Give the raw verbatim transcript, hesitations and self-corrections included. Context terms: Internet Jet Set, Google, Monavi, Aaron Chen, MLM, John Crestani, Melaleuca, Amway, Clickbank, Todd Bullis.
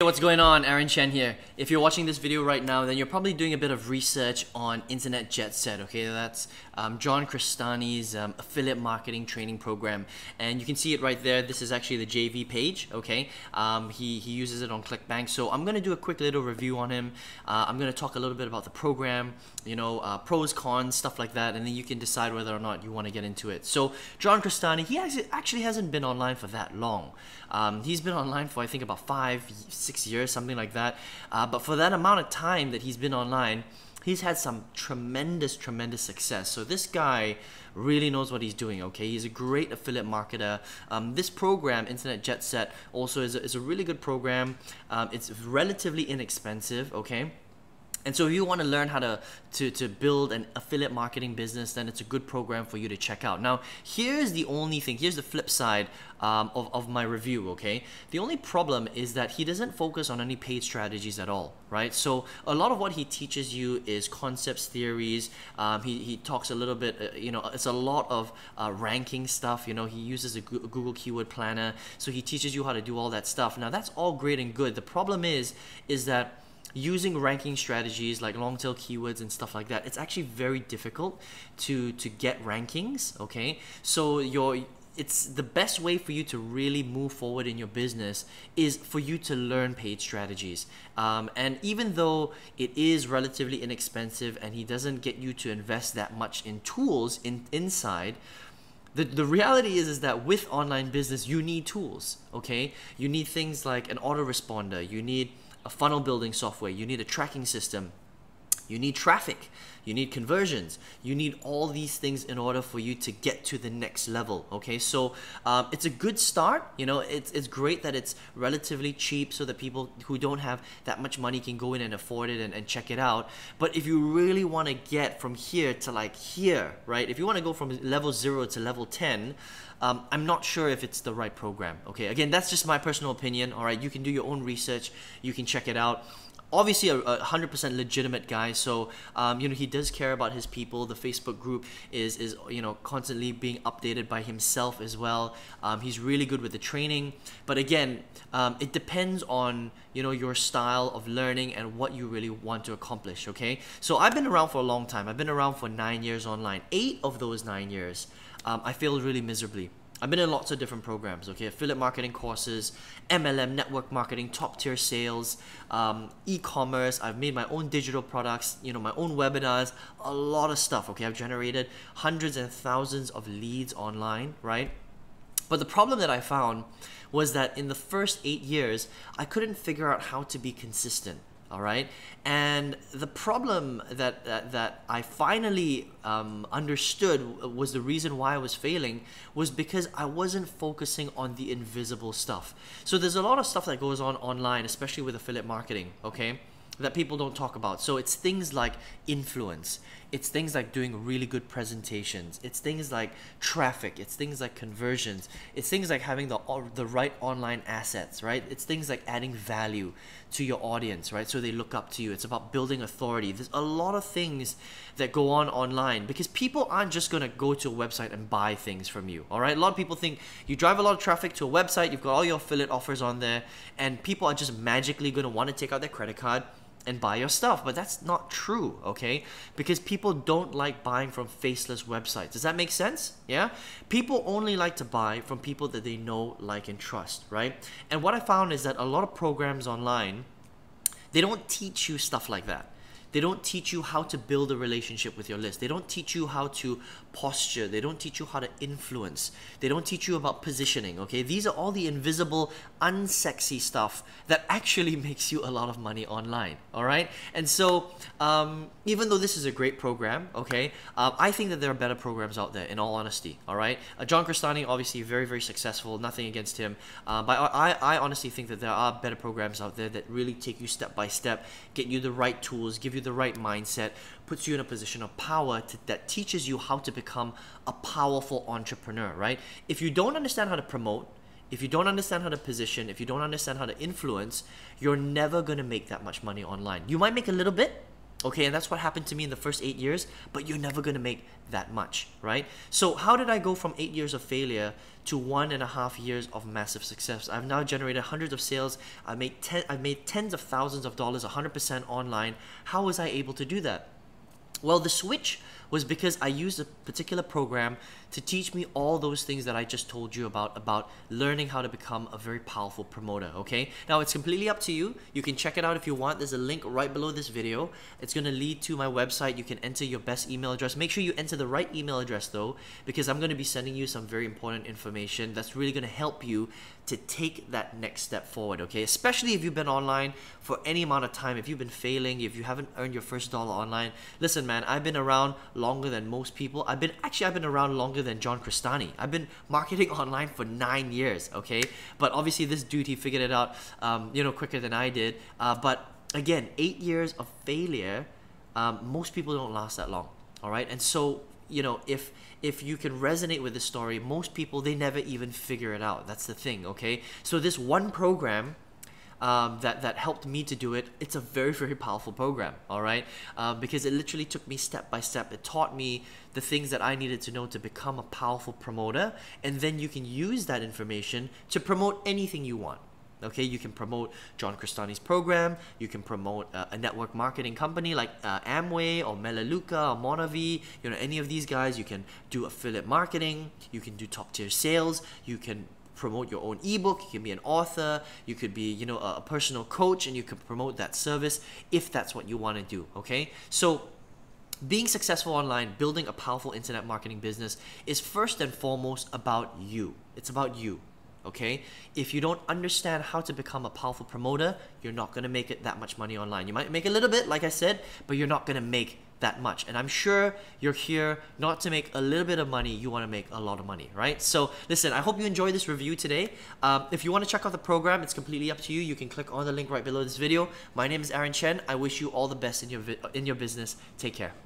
Hey, what's going on? Aaron Chen here. If you're watching this video right now, then you're probably doing a bit of research on Internet Jet Set, okay? That's um, John Crestani's um, affiliate marketing training program. And you can see it right there. This is actually the J V page, okay? Um, he, he uses it on Clickbank. So I'm going to do a quick little review on him. Uh, I'm going to talk a little bit about the program, you know, uh, pros, cons, stuff like that. And then you can decide whether or not you want to get into it. So John Crestani, he actually hasn't been online for that long. Um, he's been online for, I think, about five years. Six years, something like that. Uh, but for that amount of time that he's been online, he's had some tremendous, tremendous success. So this guy really knows what he's doing, okay? He's a great affiliate marketer. Um, this program, Internet Jet Set, also is a, is a really good program. Um, it's relatively inexpensive, okay? And so if you want to learn how to, to, to build an affiliate marketing business, then it's a good program for you to check out. Now, here's the only thing, here's the flip side um, of, of my review, okay? The only problem is that he doesn't focus on any paid strategies at all, right? So a lot of what he teaches you is concepts, theories. Um, he, he talks a little bit, uh, you know, it's a lot of uh, ranking stuff. You know, he uses a Google Keyword Planner. So he teaches you how to do all that stuff. Now, that's all great and good. The problem is, is that using ranking strategies like long tail keywords and stuff like that, it's actually very difficult to to get rankings, okay? So your it's the best way for you to really move forward in your business is for you to learn paid strategies. Um, and even though it is relatively inexpensive and he doesn't get you to invest that much in tools in inside, The, the reality is, is that with online business, you need tools, okay? You need things like an autoresponder, you need a funnel building software, you need a tracking system, you need traffic, you need conversions, you need all these things in order for you to get to the next level, okay? So um, it's a good start, you know, it's, it's great that it's relatively cheap so that people who don't have that much money can go in and afford it and, and check it out. But if you really want to get from here to like here, right? If you want to go from level zero to level ten, um, I'm not sure if it's the right program, okay? Again, that's just my personal opinion, all right? You can do your own research, you can check it out. Obviously a one hundred percent legitimate guy, so um, you know, he does care about his people. The Facebook group is, is you know, constantly being updated by himself as well. Um, he's really good with the training, but again, um, it depends on, you know, your style of learning and what you really want to accomplish, okay? So I've been around for a long time. I've been around for nine years online. Eight of those nine years, um, I failed really miserably. I've been in lots of different programs, okay? Affiliate marketing courses, M L M, network marketing, top tier sales, um, e-commerce. I've made my own digital products, you know, my own webinars, a lot of stuff, okay? I've generated hundreds and thousands of leads online, right? But the problem that I found was that in the first eight years, I couldn't figure out how to be consistent, all right? And the problem that, that, that I finally um, understood was the reason why I was failing was because I wasn't focusing on the invisible stuff. So there's a lot of stuff that goes on online, especially with affiliate marketing, okay, that people don't talk about. So it's things like influence. It's things like doing really good presentations. It's things like traffic. It's things like conversions. It's things like having the, the right online assets, right? It's things like adding value to your audience, right? So they look up to you. It's about building authority. There's a lot of things that go on online because people aren't just going to go to a website and buy things from you, all right? A lot of people think you drive a lot of traffic to a website, you've got all your affiliate offers on there, and people are just magically going to want to take out their credit card and buy your stuff. But that's not true, okay? Because people don't like buying from faceless websites. Does that make sense? Yeah? People only like to buy from people that they know, like, and trust, right? And what I found is that a lot of programs online, they don't teach you stuff like that. They don't teach you how to build a relationship with your list. They don't teach you how to posture. They don't teach you how to influence. They don't teach you about positioning, okay? These are all the invisible, unsexy stuff that actually makes you a lot of money online, all right? And so um, even though this is a great program, okay, uh, I think that there are better programs out there, in all honesty, all right? Uh, John Crestani, obviously very, very successful, nothing against him. Uh, but I, I honestly think that there are better programs out there that really take you step by step, get you the right tools, give you the right mindset, puts you in a position of power to, that teaches you how to become a powerful entrepreneur, right? If you don't understand how to promote, if you don't understand how to position, if you don't understand how to influence, you're never going to make that much money online. You might make a little bit, okay? And that's what happened to me in the first eight years, but you're never gonna make that much, right? So how did I go from eight years of failure to one and a half years of massive success? I've now generated hundreds of sales. I made ten, I've made tens of thousands of dollars, one hundred percent online. How was I able to do that? Well, the switch was because I used a particular program to teach me all those things that I just told you about, about learning how to become a very powerful promoter, okay? Now, it's completely up to you. You can check it out if you want. There's a link right below this video. It's gonna lead to my website. You can enter your best email address. Make sure you enter the right email address though, because I'm gonna be sending you some very important information that's really gonna help you to take that next step forward, okay? Especially if you've been online for any amount of time, if you've been failing, if you haven't earned your first dollar online. Listen, man, I've been around longer than most people. I've been, actually, I've been around longer than John Crestani. I've been marketing online for nine years, okay? But obviously this dude, he figured it out, um, you know, quicker than I did. Uh, but again, eight years of failure, um, most people don't last that long, all right? And so, you know, if if you can resonate with this story, most people, they never even figure it out. That's the thing, okay? So this one program Um, that, that helped me to do it, it's a very, very powerful program, all right? Uh, because it literally took me step by step. It taught me the things that I needed to know to become a powerful promoter, and then you can use that information to promote anything you want. Okay, you can promote John Crestani's program, you can promote uh, a network marketing company like uh, Amway or Melaleuca or Monavi, you know, any of these guys. You can do affiliate marketing, you can do top tier sales, you can promote your own ebook, you can be an author, you could be, you know, a, a personal coach, and you can promote that service if that's what you want to do, okay? So being successful online, building a powerful internet marketing business is first and foremost about you. It's about you, okay? If you don't understand how to become a powerful promoter, you're not going to make it that much money online. You might make a little bit, like I said, but you're not going to make that much. And I'm sure you're here not to make a little bit of money, you want to make a lot of money, right? So listen, I hope you enjoy this review today. Um, if you want to check out the program, it's completely up to you. You can click on the link right below this video. My name is Aaron Chen. I wish you all the best in your, in your business. Take care.